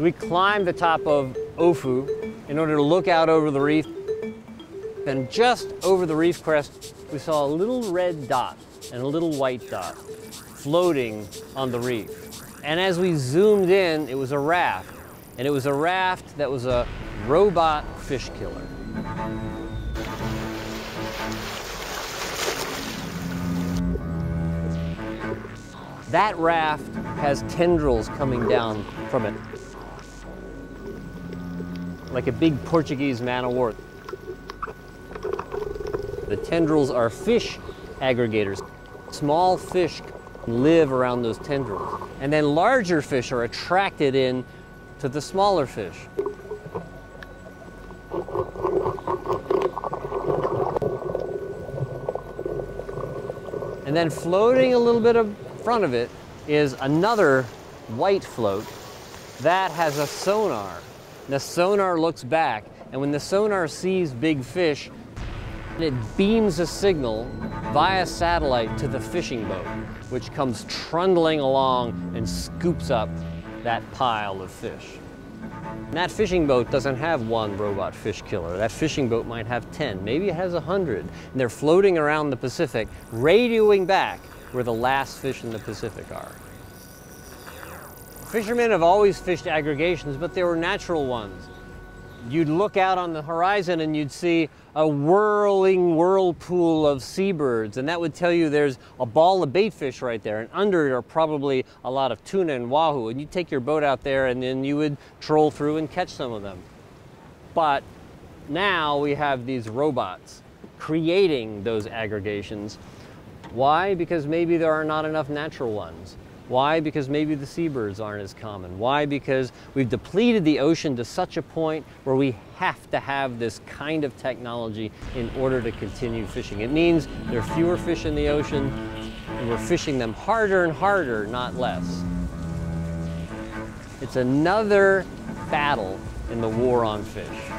We climbed the top of Ofu in order to look out over the reef. And just over the reef crest, we saw a little red dot and a little white dot floating on the reef. And as we zoomed in, it was a raft. And it was a raft that was a robot fish killer. That raft has tendrils coming down from it, like a big Portuguese man-o-war. The tendrils are fish aggregators. Small fish live around those tendrils. And then larger fish are attracted in to the smaller fish. And then floating a little bit in front of it is another white float that has a sonar. And the sonar looks back, and when the sonar sees big fish, it beams a signal via satellite to the fishing boat, which comes trundling along and scoops up that pile of fish. And that fishing boat doesn't have one robot fish killer. That fishing boat might have 10, maybe it has 100. And they're floating around the Pacific, radioing back where the last fish in the Pacific are. Fishermen have always fished aggregations, but they were natural ones. You'd look out on the horizon and you'd see a whirling whirlpool of seabirds, and that would tell you there's a ball of baitfish right there, and under it are probably a lot of tuna and wahoo, and you'd take your boat out there and then you would troll through and catch some of them. But now we have these robots creating those aggregations. Why? Because maybe there are not enough natural ones. Why? Because maybe the seabirds aren't as common. Why? Because we've depleted the ocean to such a point where we have to have this kind of technology in order to continue fishing. It means there are fewer fish in the ocean, and we're fishing them harder and harder, not less. It's another battle in the war on fish.